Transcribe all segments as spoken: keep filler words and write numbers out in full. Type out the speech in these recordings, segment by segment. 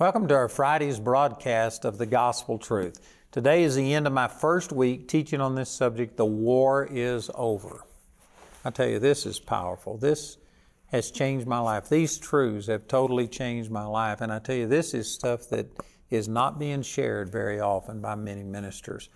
Welcome to our Friday's broadcast of the Gospel Truth. Today is the end of my first week teaching on this subject, The War is Over. I tell you, this is powerful. This has changed my life. These truths have totally changed my life. And I tell you, this is stuff that is not being shared very often by many ministers.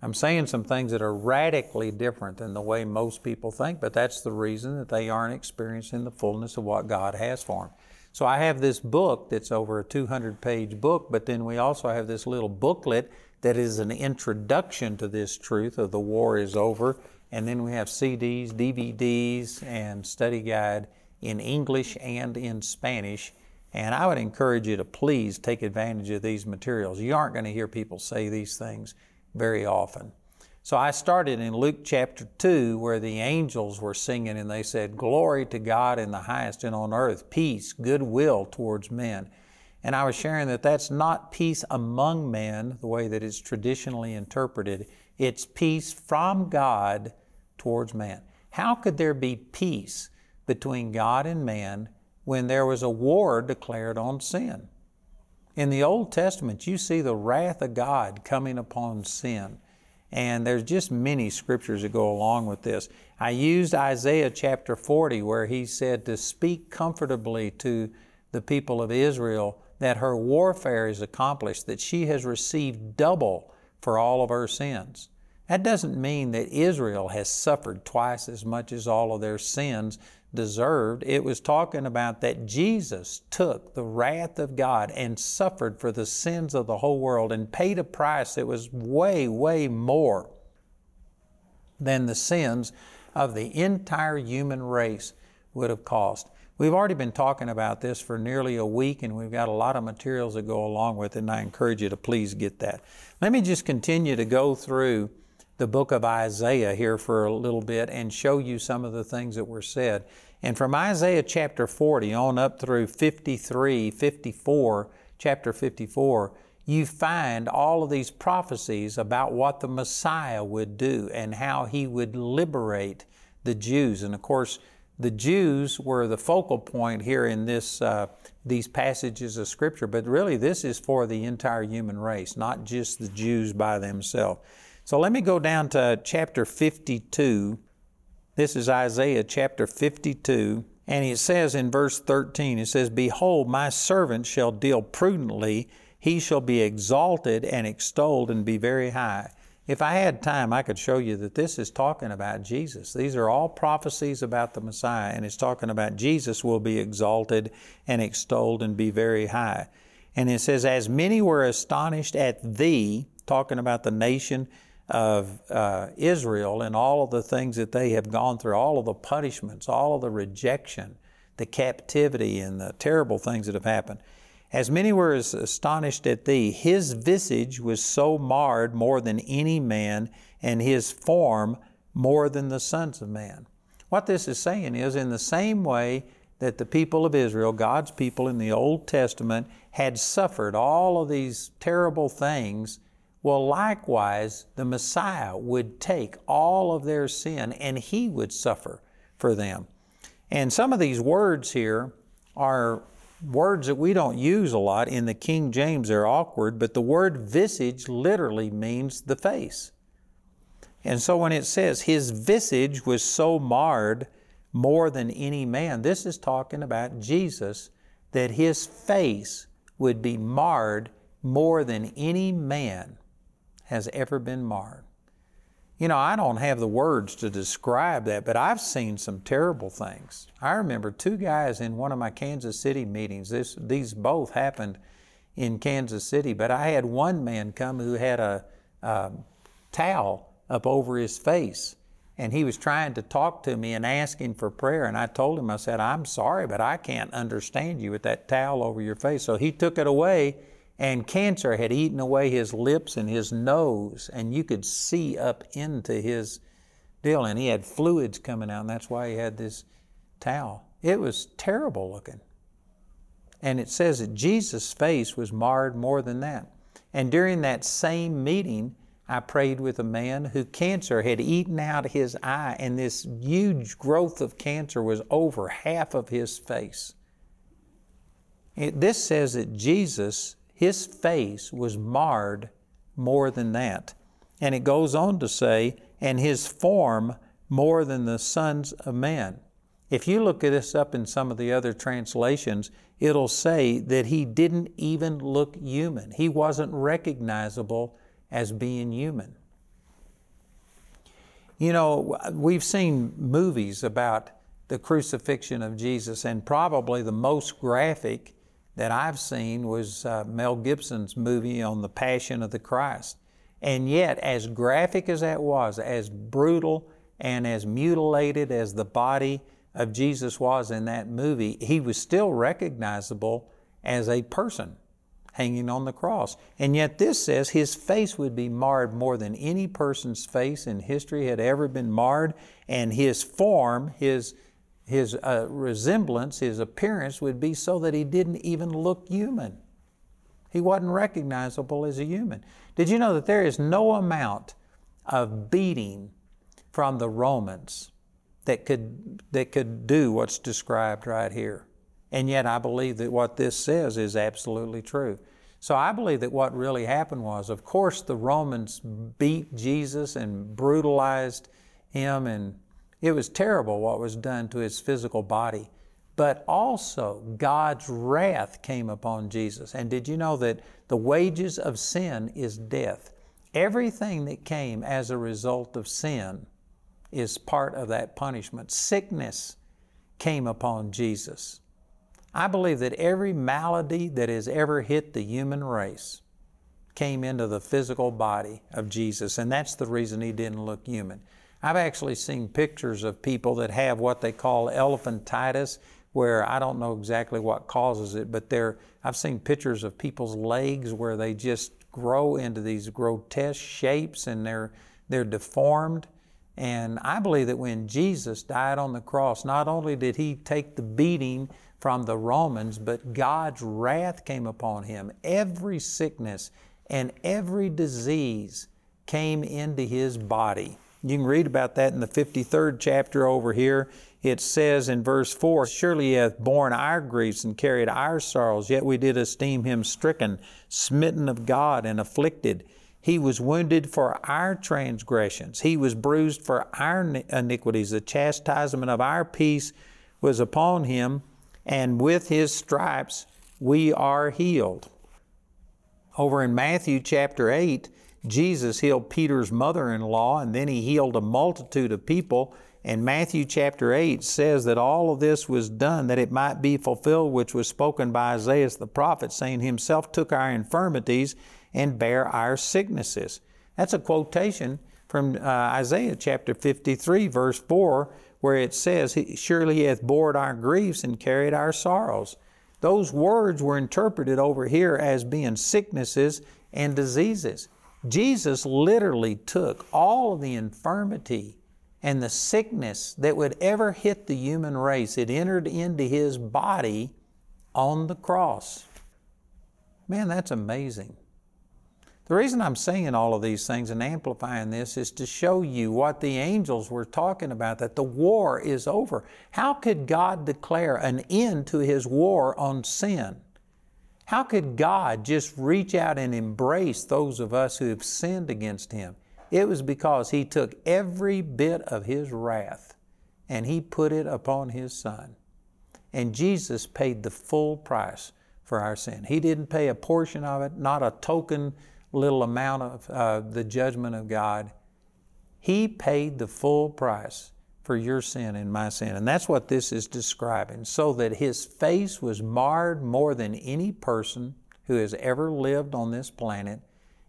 I'm saying some things that are radically different than the way most people think, but that's the reason that they aren't experiencing the fullness of what God has for them. So I have this book that's over a two hundred page book, but then we also have this little booklet that is an introduction to this truth of the war is over. And then we have C Ds, D V Ds, and study guide in English and in Spanish. And I would encourage you to please take advantage of these materials. You aren't going to hear people say these things very often. So I started in Luke chapter two, where the angels were singing and they said, "Glory to God in the highest, and on earth peace, goodwill towards men." And I was sharing that that's not peace among men, the way that it's traditionally interpreted. It's peace from God towards man. How could there be peace between God and man when there was a war declared on sin? In the Old Testament, you see the wrath of God coming upon sin. And there's just many scriptures that go along with this. I used Isaiah chapter forty, where he said to speak comfortably to the people of Israel that her warfare is accomplished, that she has received double for all of her sins. That doesn't mean that Israel has suffered twice as much as all of their sins deserved. It was talking about that Jesus took the wrath of God and suffered for the sins of the whole world and paid a price that was way, way more than the sins of the entire human race would have cost. We've already been talking about this for nearly a week, and we've got a lot of materials that go along with it, and I encourage you to please get that. Let me just continue to go through the book of Isaiah here for a little bit and show you some of the things that were said. And from Isaiah chapter forty on up through fifty-three, fifty-four, chapter fifty-four, you find all of these prophecies about what the Messiah would do and how he would liberate the Jews. And of course, the Jews were the focal point here in this uh, these passages of Scripture, but really this is for the entire human race, not just the Jews by themselves. So let me go down to chapter fifty-two. This is Isaiah chapter fifty-two, and it says in verse thirteen, it says, "Behold, my servant shall deal prudently. He shall be exalted and extolled and be very high." If I had time, I could show you that this is talking about Jesus. These are all prophecies about the Messiah, and it's talking about Jesus will be exalted and extolled and be very high. And it says, "As many were astonished at thee," talking about the nation of uh, Israel and all of the things that they have gone through, all of the punishments, all of the rejection, the captivity, and the terrible things that have happened. "As many were as astonished at thee, his visage was so marred more than any man, and his form more than the sons of man." What this is saying is, in the same way that the people of Israel, God's people in the Old Testament, had suffered all of these terrible things, well, likewise, the Messiah would take all of their sin and he would suffer for them. And some of these words here are words that we don't use a lot. In the King James, they're awkward, but the word visage literally means the face. And so when it says, "His visage was so marred more than any man," this is talking about Jesus, that his face would be marred more than any man has ever been marred. You know, I don't have the words to describe that, but I've seen some terrible things. I remember two guys in one of my Kansas City meetings. This, these both happened in Kansas City, but I had one man come who had a, a towel up over his face, and he was trying to talk to me and asking for prayer. And I told him, I said, "I'm sorry, but I can't understand you with that towel over your face." So he took it away, and cancer had eaten away his lips and his nose, and you could see up into his deal. And he had fluids coming out, and that's why he had this towel. It was terrible looking. And it says that Jesus' face was marred more than that. And during that same meeting, I prayed with a man who cancer had eaten out his eye, and this huge growth of cancer was over half of his face. It, this says that Jesus, his face was marred more than that. And it goes on to say, and his form more than the sons of men. If you look this up in some of the other translations, it'll say that he didn't even look human. He wasn't recognizable as being human. You know, we've seen movies about the crucifixion of Jesus, and probably the most graphic that I've seen was uh, Mel Gibson's movie on the Passion of the Christ. And yet, as graphic as that was, as brutal and as mutilated as the body of Jesus was in that movie, he was still recognizable as a person hanging on the cross. And yet this says his face would be marred more than any person's face in history had ever been marred, and his form, his, his uh, resemblance, his appearance would be so that he didn't even look human. He wasn't recognizable as a human. Did you know that there is no amount of beating from the Romans that could, that could do what's described right here? And yet I believe that what this says is absolutely true. So I believe that what really happened was, of course, the Romans beat Jesus and brutalized him, and it was terrible what was done to his physical body. But also God's wrath came upon Jesus. And did you know that the wages of sin is death? Everything that came as a result of sin is part of that punishment. Sickness came upon Jesus. I believe that every malady that has ever hit the human race came into the physical body of Jesus, and that's the reason he didn't look human. I've actually seen pictures of people that have what they call elephantitis, where I don't know exactly what causes it, but they're, I've seen pictures of people's legs where they just grow into these grotesque shapes, and they're, they're deformed. And I believe that when Jesus died on the cross, not only did he take the beating from the Romans, but God's wrath came upon him. Every sickness and every disease came into his body. You can read about that in the fifty-third chapter over here. It says in verse four, surely he hath borne our griefs and carried our sorrows, yet we did esteem him stricken, smitten of God, and afflicted. He was wounded for our transgressions. He was bruised for our iniquities. The chastisement of our peace was upon him, and with his stripes we are healed. Over in Matthew chapter eight, Jesus healed Peter's mother-in-law, and then he healed a multitude of people. And Matthew chapter eight says that all of this was done that it might be fulfilled, which was spoken by Isaiah the prophet, saying, himself took our infirmities and bear our sicknesses. That's a quotation from uh, Isaiah chapter fifty-three, verse four, where it says, surely he hath borne our griefs and carried our sorrows. Those words were interpreted over here as being sicknesses and diseases. Jesus literally took all of the infirmity and the sickness that would ever hit the human race. It entered into his body on the cross. Man, that's amazing. The reason I'm saying all of these things and amplifying this is to show you what the angels were talking about, that the war is over. How could God declare an end to his war on sin? How could God just reach out and embrace those of us who have sinned against him? It was because he took every bit of his wrath and he put it upon his son. And Jesus paid the full price for our sin. He didn't pay a portion of it, not a token little amount of uh, the judgment of God. He paid the full price for your sin and my sin. And that's what this is describing. So that his face was marred more than any person who has ever lived on this planet.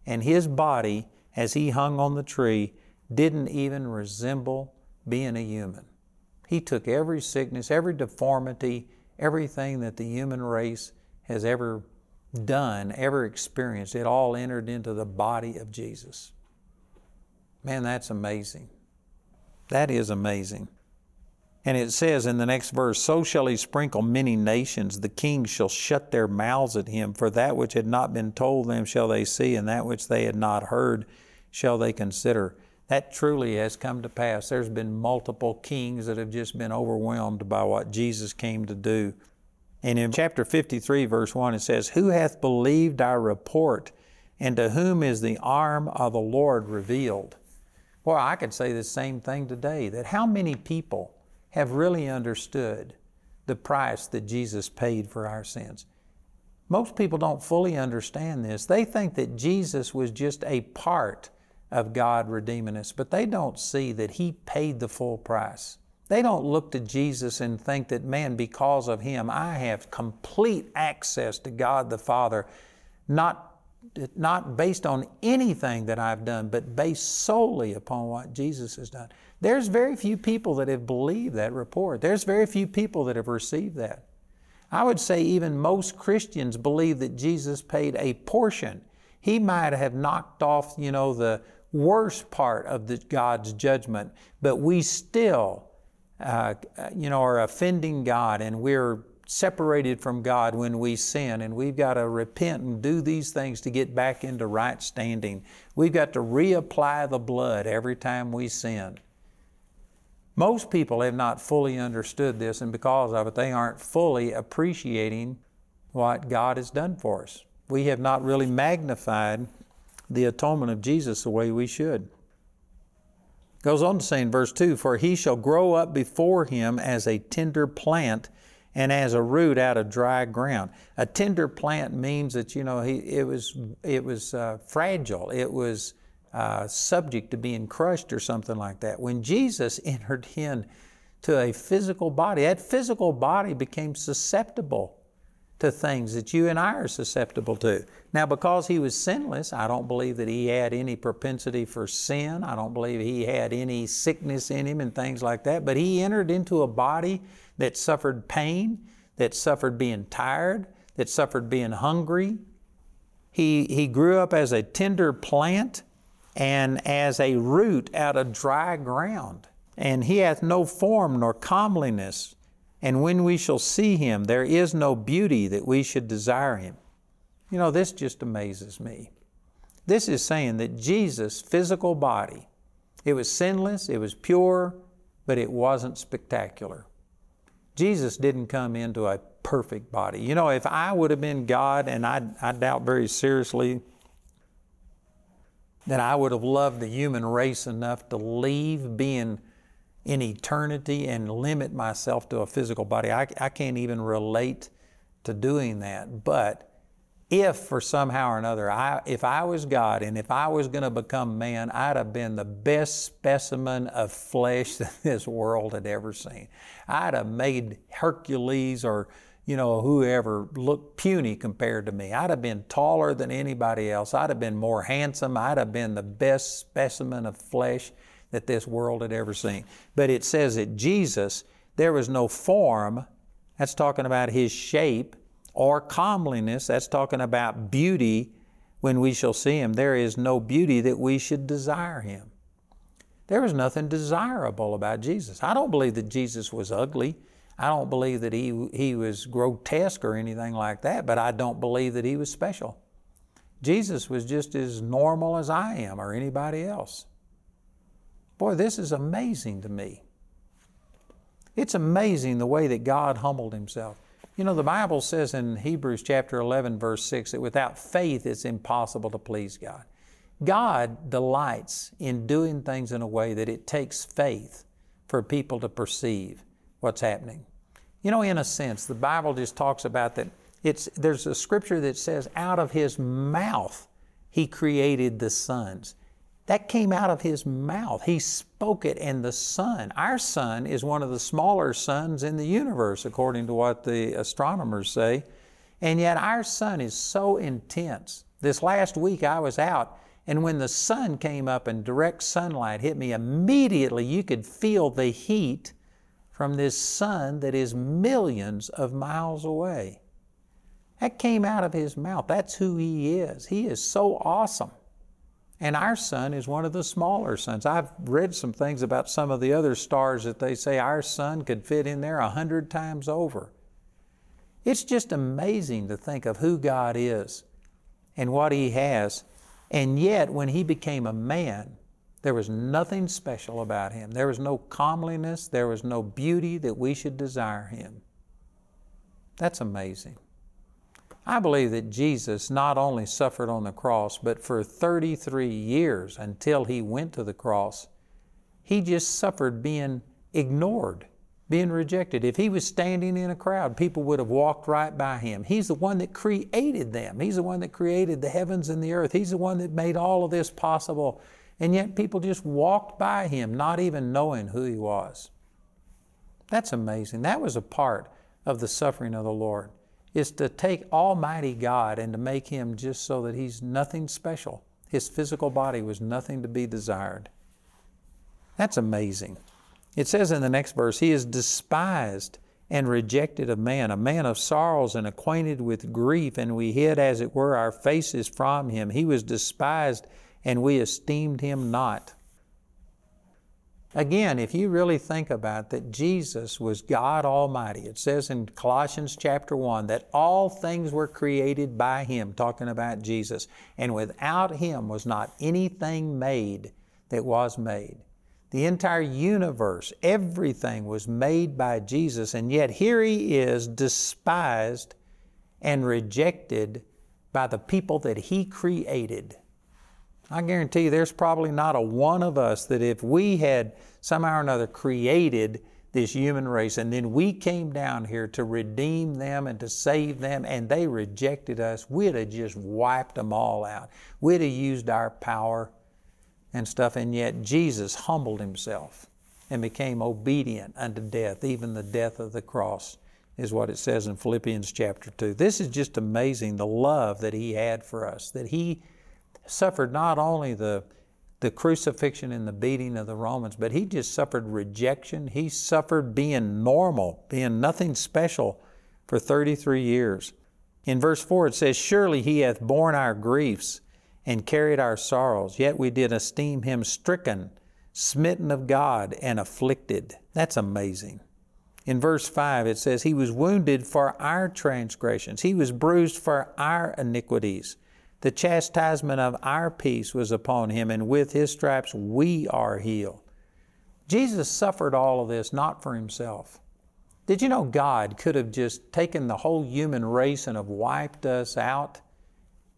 And his body, as he hung on the tree, didn't even resemble being a human. He took every sickness, every deformity, everything that the human race has ever done, ever experienced. It all entered into the body of Jesus. Man, that's amazing. That is amazing. And it says in the next verse, so shall he sprinkle many nations. The kings shall shut their mouths at him, for that which had not been told them shall they see, and that which they had not heard shall they consider. That truly has come to pass. There's been multiple kings that have just been overwhelmed by what Jesus came to do. And in chapter fifty-three, verse one, it says, "Who hath believed our report, and to whom is the arm of the Lord revealed?" Boy, I could say the same thing today, that how many people have really understood the price that Jesus paid for our sins? Most people don't fully understand this. They think that Jesus was just a part of God redeeming us, but they don't see that He paid the full price. They don't look to Jesus and think that, man, because of Him, I have complete access to God the Father, not, not based on anything that I've done, but based solely upon what Jesus has done. There's very few people that have believed that report. There's very few people that have received that. I would say even most Christians believe that Jesus paid a portion. He might have knocked off, you know, the worst part of the, God's judgment, but we still, uh, you know, are offending God, and we're separated from God when we sin, and we've got to repent and do these things to get back into right standing. We've got to reapply the blood every time we sin. Most people have not fully understood this, and because of it, they aren't fully appreciating what God has done for us. We have not really magnified the atonement of Jesus the way we should. It goes on to say in verse two, "For he shall grow up before him as a tender plant and as a root out of dry ground." A tender plant means that, you know, he, it was, it was uh, fragile. It was Uh, subject to being crushed or something like that. When Jesus entered in to a physical body, that physical body became susceptible to things that you and I are susceptible to. Now, because He was sinless, I don't believe that He had any propensity for sin. I don't believe He had any sickness in Him and things like that. But He entered into a body that suffered pain, that suffered being tired, that suffered being hungry. He, he grew up as a tender plant and as a root out of dry ground. And he hath no form nor comeliness. And when we shall see him, there is no beauty that we should desire him. You know, this just amazes me. This is saying that Jesus' physical body, it was sinless, it was pure, but it wasn't spectacular. Jesus didn't come into a perfect body. You know, if I would have been God, and I, I doubt very seriously that I would have loved the human race enough to leave being in eternity and limit myself to a physical body. I, I can't even relate to doing that. But if for somehow or another, I, if I was God and if I was going to become man, I'd have been the best specimen of flesh that this world had ever seen. I'd have made Hercules or, you know, whoever looked puny compared to me. I'd have been taller than anybody else. I'd have been more handsome. I'd have been the best specimen of flesh that this world had ever seen. But it says that Jesus, there was no form. That's talking about His shape, or comeliness. That's talking about beauty. When we shall see Him, there is no beauty that we should desire Him. There was nothing desirable about Jesus. I don't believe that Jesus was ugly. I don't believe that he, he was grotesque or anything like that, but I don't believe that He was special. Jesus was just as normal as I am or anybody else. Boy, this is amazing to me. It's amazing the way that God humbled Himself. You know, the Bible says in Hebrews chapter eleven, verse six, that without faith it's impossible to please God. God delights in doing things in a way that it takes faith for people to perceive what's happening. You know, in a sense, the Bible just talks about that. It's, there's a scripture that says, out of His mouth He created the sons. That came out of His mouth. He spoke it, and the sun, our sun, is one of the smaller suns in the universe, according to what the astronomers say. And yet our sun is so intense. This last week I was out, and when the sun came up and direct sunlight hit me, immediately you could feel the heat from this sun that is millions of miles away. That came out of His mouth. That's who He is. He is so awesome. And our sun is one of the smaller suns. I've read some things about some of the other stars that they say our sun could fit in there a hundred times over. It's just amazing to think of who God is and what He has. And yet, when He became a man, there was nothing special about Him. There was no comeliness. There was no beauty that we should desire Him. That's amazing. I believe that Jesus not only suffered on the cross, but for thirty-three years until He went to the cross, He just suffered being ignored, being rejected. If He was standing in a crowd, people would have walked right by Him. He's the one that created them. He's the one that created the heavens and the earth. He's the one that made all of this possible. And yet people just walked by Him, not even knowing who He was. That's amazing. That was a part of the suffering of the Lord, is to take Almighty God and to make Him just so that He's nothing special. His physical body was nothing to be desired. That's amazing. It says in the next verse, He is despised and rejected of man, a man of sorrows and acquainted with grief, and we hid, as it were, our faces from Him. He was despised, and we esteemed Him not. Again, if you really think about that, Jesus was God Almighty. It says in Colossians chapter one that all things were created by Him, talking about Jesus, and without Him was not anything made that was made. The entire universe, everything was made by Jesus, and yet here He is despised and rejected by the people that He created. I guarantee you there's probably not a one of us that if we had somehow or another created this human race and then we came down here to redeem them and to save them and they rejected us, we'd have just wiped them all out. We'd have used our power and stuff, and yet Jesus humbled Himself and became obedient unto death, even the death of the cross is what it says in Philippians chapter two. This is just amazing, the love that He had for us, that He suffered not only the, the crucifixion and the beating of the Romans, but He just suffered rejection. He suffered being normal, being nothing special for thirty-three years. In verse four it says, surely He hath borne our griefs and carried our sorrows, yet we did esteem Him stricken, smitten of God, and afflicted. That's amazing. In verse five it says, He was wounded for our transgressions. He was bruised for our iniquities. The chastisement of our peace was upon Him, and with His stripes we are healed. Jesus suffered all of this not for Himself. Did you know God could have just taken the whole human race and have wiped us out,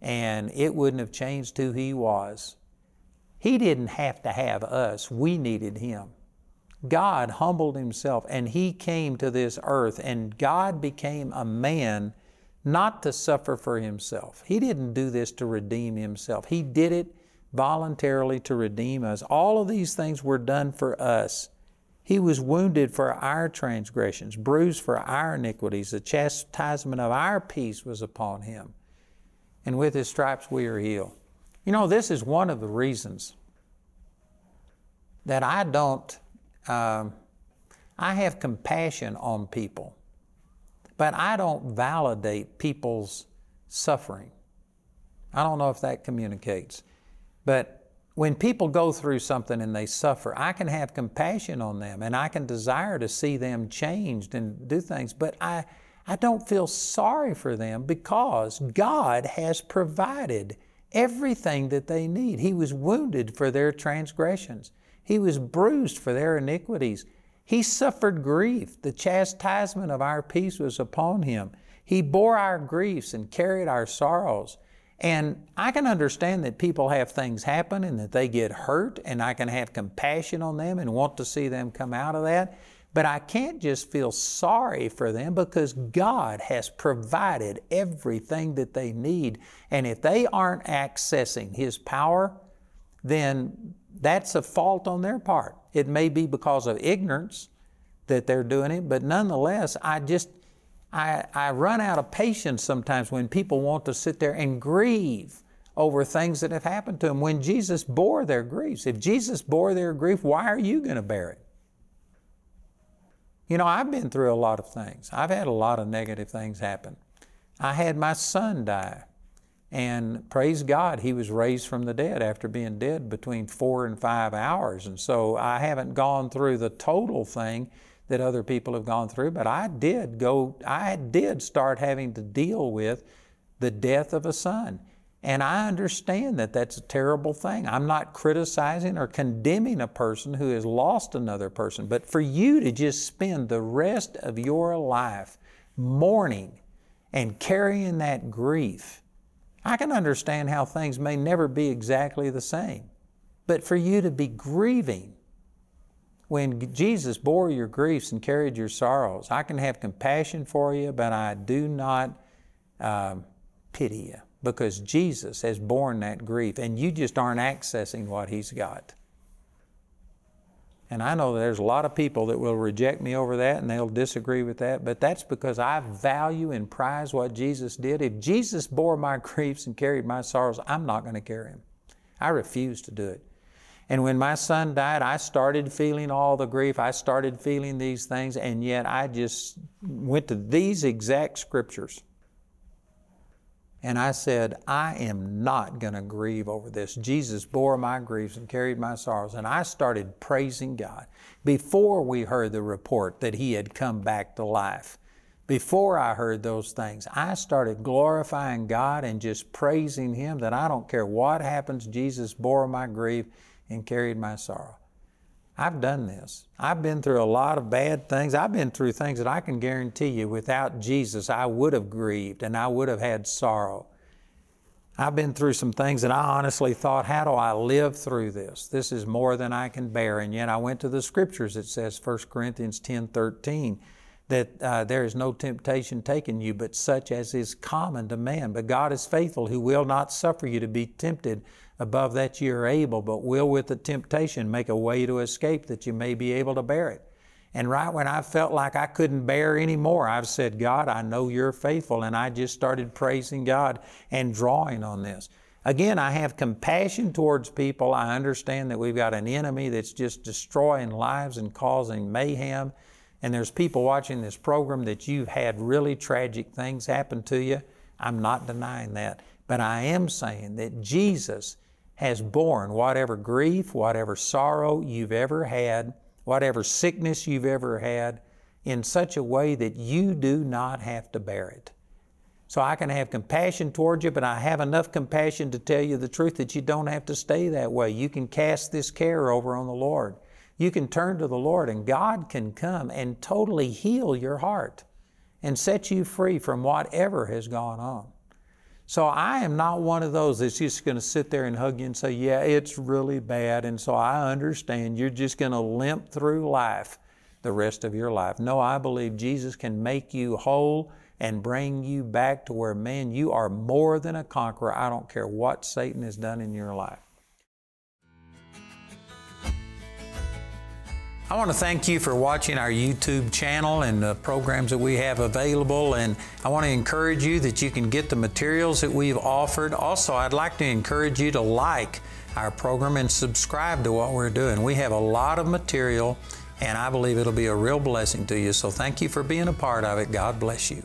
and it wouldn't have changed who He was? He didn't have to have us. We needed Him. God humbled Himself, and He came to this earth, and God became a man not to suffer for Himself. He didn't do this to redeem Himself. He did it voluntarily to redeem us. All of these things were done for us. He was wounded for our transgressions, bruised for our iniquities. The chastisement of our peace was upon Him, and with His stripes we are healed. You know, this is one of the reasons that I don't, um, I have compassion on people, but I don't validate people's suffering. I don't know if that communicates. But when people go through something and they suffer, I can have compassion on them and I can desire to see them changed and do things, but I, I don't feel sorry for them because God has provided everything that they need. He was wounded for their transgressions. He was bruised for their iniquities. He suffered grief. The chastisement of our peace was upon Him. He bore our griefs and carried our sorrows. And I can understand that people have things happen and that they get hurt, and I can have compassion on them and want to see them come out of that. But I can't just feel sorry for them because God has provided everything that they need. And if they aren't accessing His power, then that's a fault on their part. It may be because of ignorance that they're doing it, but nonetheless, I just, I, I run out of patience sometimes when people want to sit there and grieve over things that have happened to them. When Jesus bore their griefs, if Jesus bore their grief, why are you going to bear it? You know, I've been through a lot of things. I've had a lot of negative things happen. I had my son die. And praise God, he was raised from the dead after being dead between four and five hours. And so I haven't gone through the total thing that other people have gone through, but I did go, I did start having to deal with the death of a son. And I understand that that's a terrible thing. I'm not criticizing or condemning a person who has lost another person, but for you to just spend the rest of your life mourning and carrying that grief. I can understand how things may never be exactly the same, but for you to be grieving when Jesus bore your griefs and carried your sorrows, I can have compassion for you, but I do not um, pity you, because Jesus has borne that grief and you just aren't accessing what He's got. And I know there's a lot of people that will reject me over that and they'll disagree with that, but that's because I value and prize what Jesus did. If Jesus bore my griefs and carried my sorrows, I'm not going to carry them. I refuse to do it. And when my son died, I started feeling all the grief. I started feeling these things, and yet I just went to these exact scriptures. And I said, I am not going to grieve over this. Jesus bore my griefs and carried my sorrows. And I started praising God before we heard the report that He had come back to life. Before I heard those things, I started glorifying God and just praising Him that I don't care what happens, Jesus bore my grief and carried my sorrow. I've done this. I've been through a lot of bad things. I've been through things that I can guarantee you without Jesus, I would have grieved and I would have had sorrow. I've been through some things that I honestly thought, how do I live through this? This is more than I can bear. And yet I went to the scriptures. It says First Corinthians ten thirteen, that uh, there is no temptation taken you, but such as is common to man. But God is faithful, who will not suffer you to be tempted above that you are able, but will with the temptation make a way to escape that you may be able to bear it. And right when I felt like I couldn't bear any more, I've said, God, I know You're faithful. And I just started praising God and drawing on this. Again, I have compassion towards people. I understand that we've got an enemy that's just destroying lives and causing mayhem. And there's people watching this program that you've had really tragic things happen to you. I'm not denying that. But I am saying that Jesus has borne whatever grief, whatever sorrow you've ever had, whatever sickness you've ever had, in such a way that you do not have to bear it. So I can have compassion towards you, but I have enough compassion to tell you the truth that you don't have to stay that way. You can cast this care over on the Lord. You can turn to the Lord, and God can come and totally heal your heart and set you free from whatever has gone on. So I am not one of those that's just going to sit there and hug you and say, yeah, it's really bad, and so I understand you're just going to limp through life the rest of your life. No, I believe Jesus can make you whole and bring you back to where, man, you are more than a conqueror. I don't care what Satan has done in your life. I want to thank you for watching our YouTube channel and the programs that we have available. And I want to encourage you that you can get the materials that we've offered. Also, I'd like to encourage you to like our program and subscribe to what we're doing. We have a lot of material, and I believe it'll be a real blessing to you. So thank you for being a part of it. God bless you.